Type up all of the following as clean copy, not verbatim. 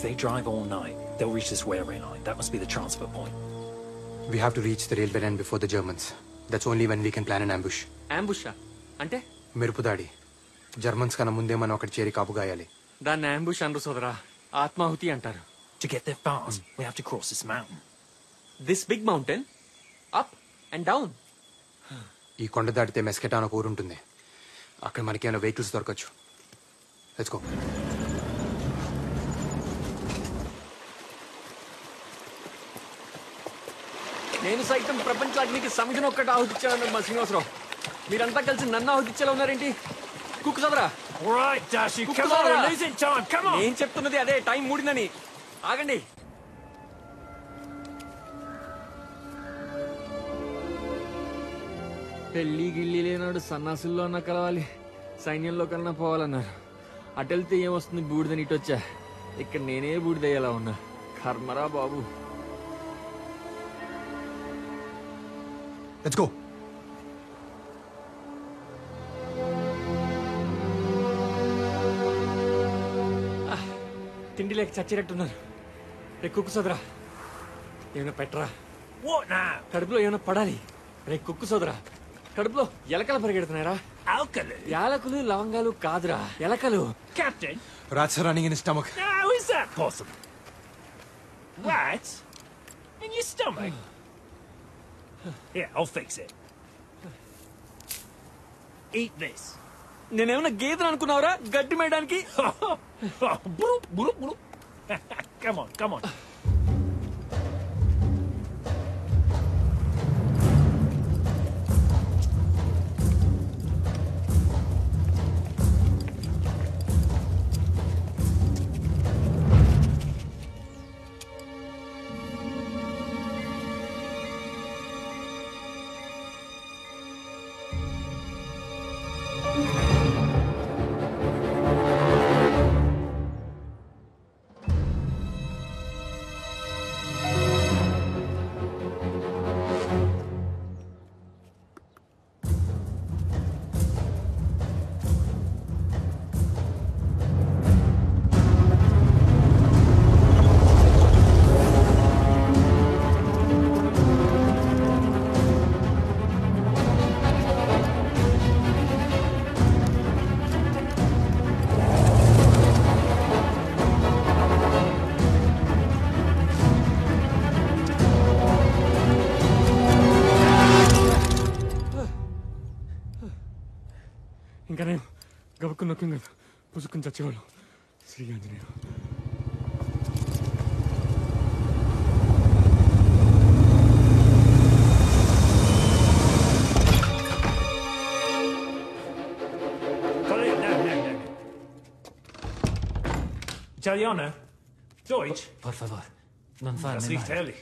If they drive all night, they'll reach this railway line. That must be the transfer point. We have to reach the railway line before the Germans. That's only when we can plan an ambush. Ambush? Ante? Mirupudadi. Germans kana munde mana okati cheri kaabugayali. Danni ambush antaru sodara. Atmahuti antaru. To get there fast, we have to cross this mountain. This big mountain? Up and down. Ee konda daadite Mesketana oru untundi. Akkada maniki ana vehicles dorakachu. Let's go. నేను సైతం ప్రపంచానికి సమజన ఒక్కటి ఆహుతిచ్చాను మా శ్రీనివాసరావు. మీరంతా కలిసి నన్ను ఆహుతిచ్చేలా ఉన్నారేంటి? కుక్కు సదరా. నేను చెప్తున్నది అదే, టైం మూడిందని. ఆగండి. పెళ్లి గిల్లి లేనాడు సన్నాసుల్లో అన్న కలవాలి, సైన్యంలో కన్నా పోవాలన్నారు. అటెళ్తే ఏమొస్తుంది బూడిదని ఇటొచ్చా. ఇక్కడ నేనే బూడిదయ్యేలా ఉన్నా. కర్మరా బాబు. Let's go. Tindi like chachirattunnaru. Re kukkusodra. Evana petra. What now? Kadupulo evana padali. Re kukkusodra. Kadupulo yelakalu parigedutunnara. Alkalu. Yelakalu lavangalu kaadra. Yelakalu. Captain. Rats are running in his stomach. How is that possible? Rats? In your stomach? Yeah, I'll fix it. Eat this. Nenevana geedra anukunnavara gaddi meyadaniki. Come on, come on. Nothing. Pusukan Chacholo. Sri Anjaneo. Italiano? Deutsch? Por favor. Non farmi male. Das riecht herrlich.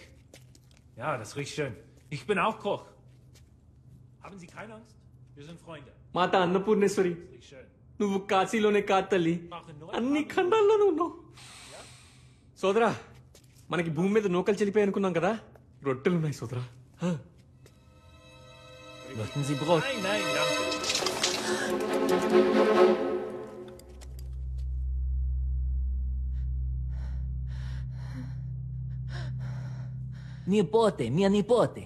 Ja, das riecht schön. Ich bin auch Koch. Haben Sie keine Angst? Wir sind Freunde. Mata Annapurneshwari. Das riecht schön. నువ్వు కాశీలోనే కాతల్లి, అన్ని ఖండాల్లోనూ ఉన్నావు. సోదరా, మనకి భూమి మీద నూకలు చెల్లిపోయి అనుకున్నాం కదా, రొట్టెలున్నాయి సోదరా. నిపోతే మీ నిపోతే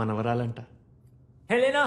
మనవరాలంట. Helena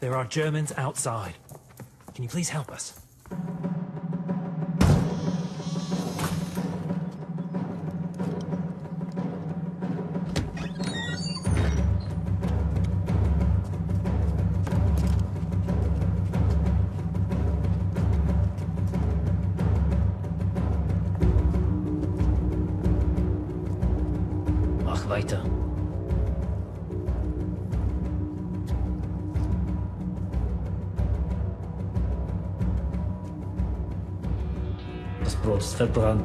There are Germans outside. Can you please help us? Mach weiter. Verbrannt.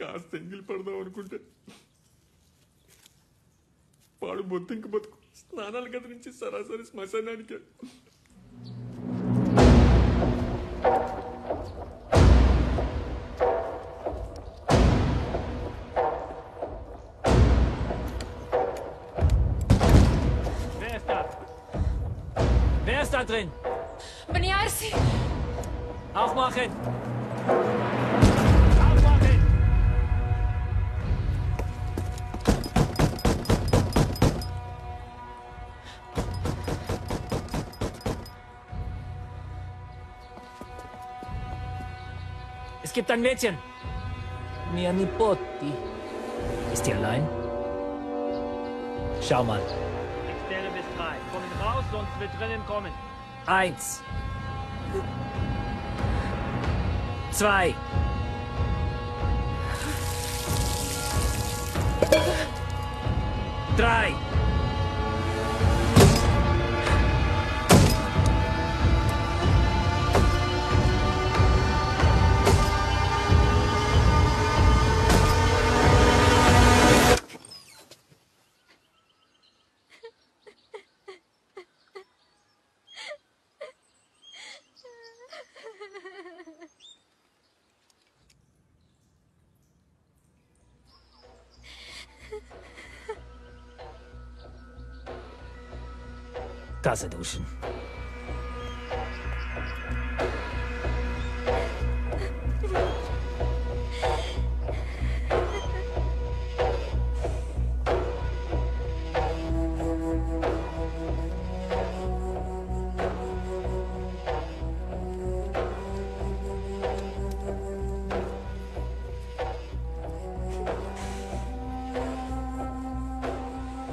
కాస్త ఎంగిలి పడదాం అనుకుంటే పాడు బొత్తింక బతుకు స్నానాలు కదిలించి సరాసరి శ్మశానానికి. Wer ist da drin? Beniarsi! Aufmachen! Aufmachen! Es gibt ein Mädchen. Mia Nipoti. Ist die allein? Schau mal. Kommen raus, sonst wird drinnen kommen. 1. 2. 3. Tasse duschen.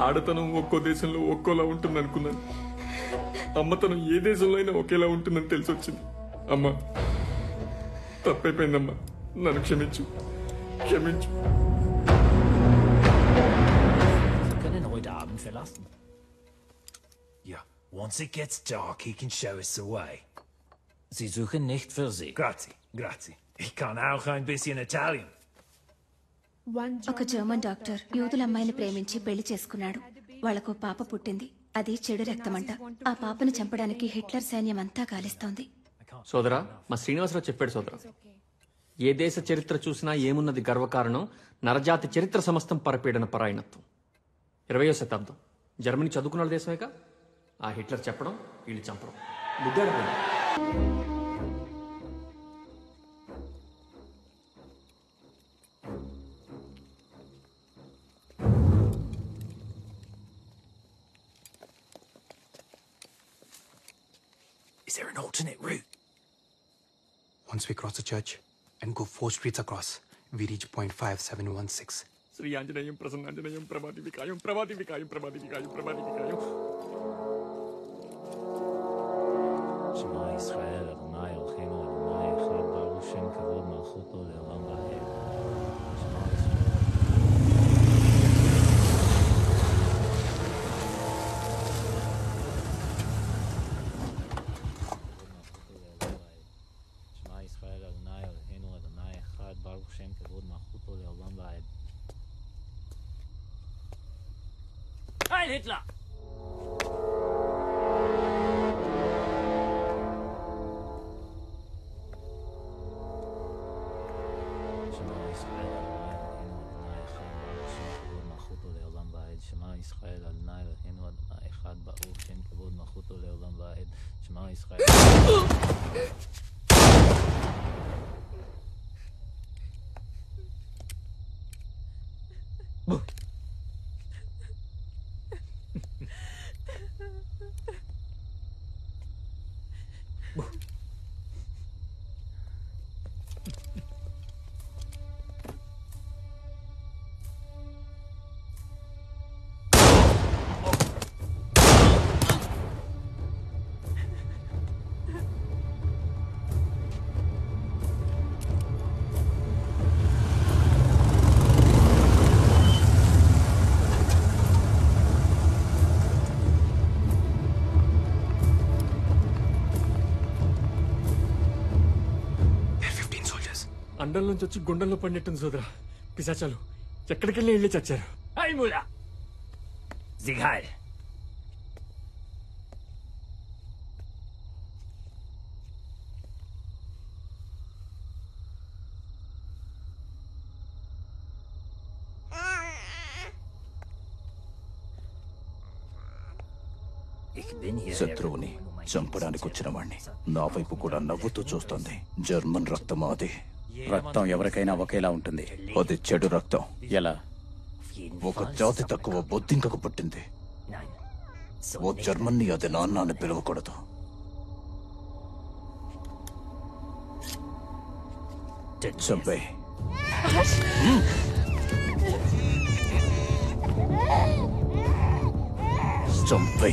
ఆడతనం ఒక్కో దేశంలో ఒక్కోలా ఉంటుందనుకున్నాను. అమ్మతనం ఏ దేశంలో అయినా ఒకేలా ఉంటుందని తెలిసి వచ్చింది. అమ్మా, తప్పైపోయిందమ్మా, నన్ను క్షమించు క్షమించు. Once it gets dark, he can show us the way. Sie suchen nicht für Sie. Grazie, grazie. Ich kann auch ein bisschen Italian. ఒక జర్మన్ డాక్టర్ యూదుల అమ్మాయిని ప్రేమించి పెళ్లి చేసుకున్నాడు. వాళ్లకు పాప పుట్టింది. అది చెడు రక్తమంట. ఆ పాపను చంపడానికి హిట్లర్ సైన్యం అంతా గాలిస్తోంది. సోదరా, మా శ్రీనివాసరావు చెప్పాడు. సోదరా, ఏ దేశ చరిత్ర చూసినా ఏమున్నది గర్వకారణం? నరజాతి చరిత్ర సమస్తం పరపీడన పరాయణత్వం. 20వ శతాబ్దం జర్మనీ చదువుకున్న దేశమేక. ఆ హిట్లర్ చెప్పడం, వీళ్ళు చంపడం. Is there an alternate route? Once we cross the church and go 4 streets across, we reach point 5716. Sri Anjaneyam Prasananjaneyam Prabhadivikayam Prabhadivikayam Prabhadivikayam Prabhadivikayam. Shema Yisrael Adonai Eloheinu Adonai Echad Baruch Shem Kavod Malchuto Leolam Vahed. Shema Yisrael. Heil Hitler! London నుంచి వచ్చి గుండెల్లో పడినట్టుంది సోదరా. పిశాచాలు ఎక్కడికెళ్ళి వెళ్ళి చచ్చారు. I మూలా జిగాయ్. శత్రువుని చంపడానికి వచ్చిన వాడిని నా వైపు కూడా నవ్వుతూ చూస్తుంది. జర్మన్ రక్తం అది. రక్తం ఎవరికైనా ఒకేలా ఉంటుంది. అది చెడు రక్తం. ఎలా? ఒక జాతి తక్కువ బొద్దింకకు పుట్టింది. ఓ జర్మన్ని అది నాన్న అని పిలవకూడదు. చంపే. చంపే.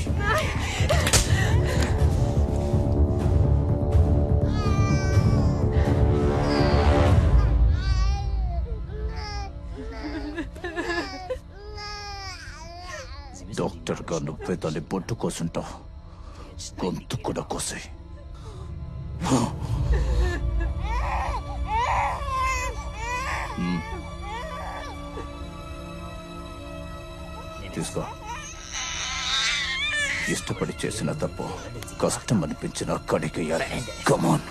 డాక్టర్గా నువ్వే దాన్ని బొట్టు కోసుంటావు. గొంతు కూడా కోసే. తీసుకో. ఇష్టపడి చేసిన తప్పు కష్టం అనిపించిన కడిగేయాలి. కమాన్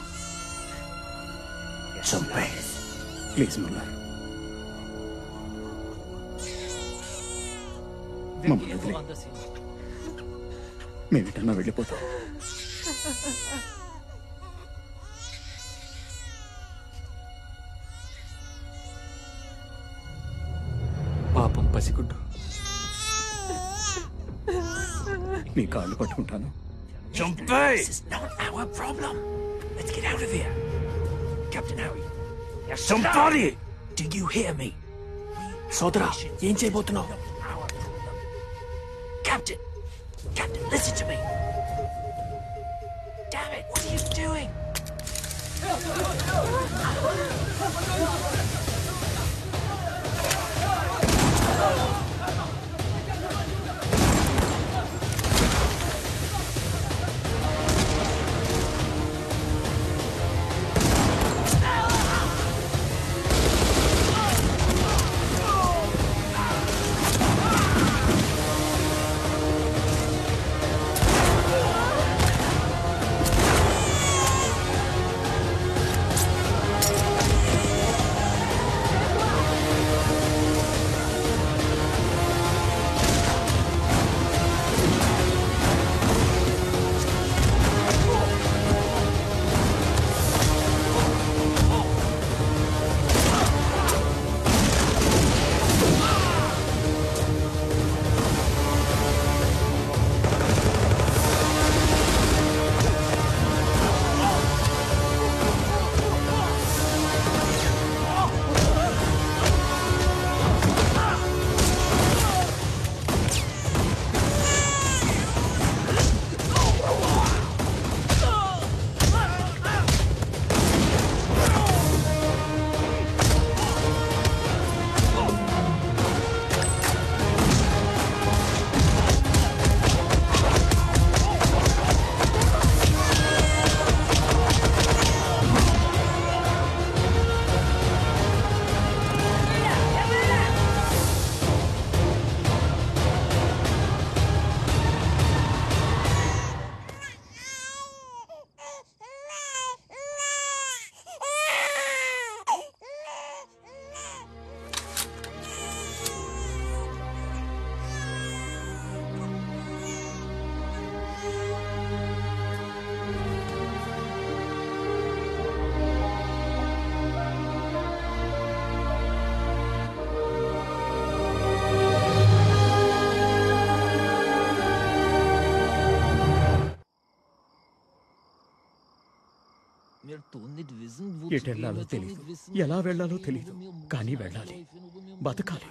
చంపే. ప్లీజ్ ముల్లా మమ్మల్ని వదిలే. మేమిటన్నా వెళ్ళిపోతాం. పాపం పసిగుడ్డు. నీ కాళ్ళు పట్టుకుంటాను. సోదరా ఏం చేయబోతున్నావు? Captain! Captain, listen to me! Damn it, what are you doing? ఎటెళ్ళాలో తెలియదు, ఎలా వెళ్లాలో తెలియదు, కానీ వెళ్ళాలి, బతకాలి.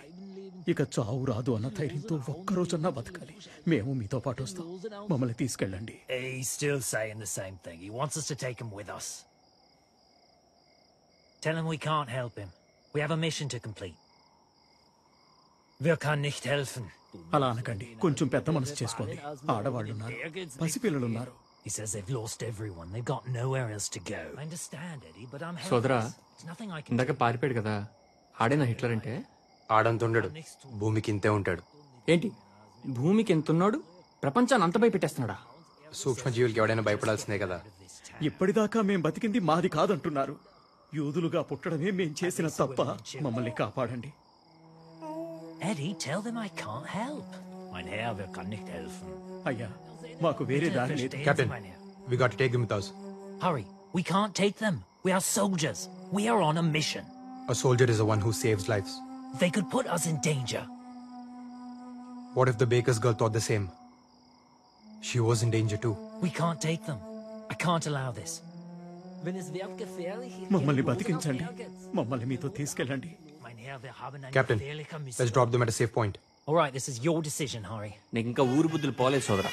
ఇక చావు రాదు అన్న ధైర్యంతో ఒక్కరోజన్నా బతకాలి. మేము మీతో పాటు వస్తాం, మమ్మల్ని తీసుకెళ్ళండి. అలా అనకండి, కొంచెం పెద్ద మనసు చేసుకోండి. ఆడవాళ్ళున్నారు, పసిపిల్లలున్నారు. He says they've lost everyone. They've got nowhere else to go. I understand, Eddie, but I'm helpless. There's nothing I can do. Sodra, indaka paaripedu kada. ఆడేనా హిట్లర్ అంటే? ఆడంత ఉండడు, భూమికి ఇంతే ఉంటాడు. ఏంటి భూమికి ఎంత ఉన్నాడు? ప్రపంచాన్ని అంతపై పెట్టేస్తున్నాడా? సూక్ష్మజీవులకి ఎవడైనా భయపడాల్సిందే కదా. ఇప్పటిదాకా మేం బతికింది మాది కాదంటున్నారు. యూదులుగా పుట్టడమే మేం చేసిన తప్ప. మమ్మల్ని కాపాడండి. అయ్యా, మాకు వేరే దారి లేదు. Captain, we got to take them with us. Hurry, we can't take them. We are soldiers. We are on a mission. A soldier is the one who saves lives. They could put us in danger. What if the baker's girl thought the same? She was in danger too. We can't take them. I can't allow this. మమ్మల్ని బతికించండి, మమ్మల్ని మీతో తీసుకెళ్ళండి. Captain, let's drop them at a safe point. All right, this is your decision, Hari. నీకు ఇంకా ఊరు బుద్ధులు పోలేదు సోదరా.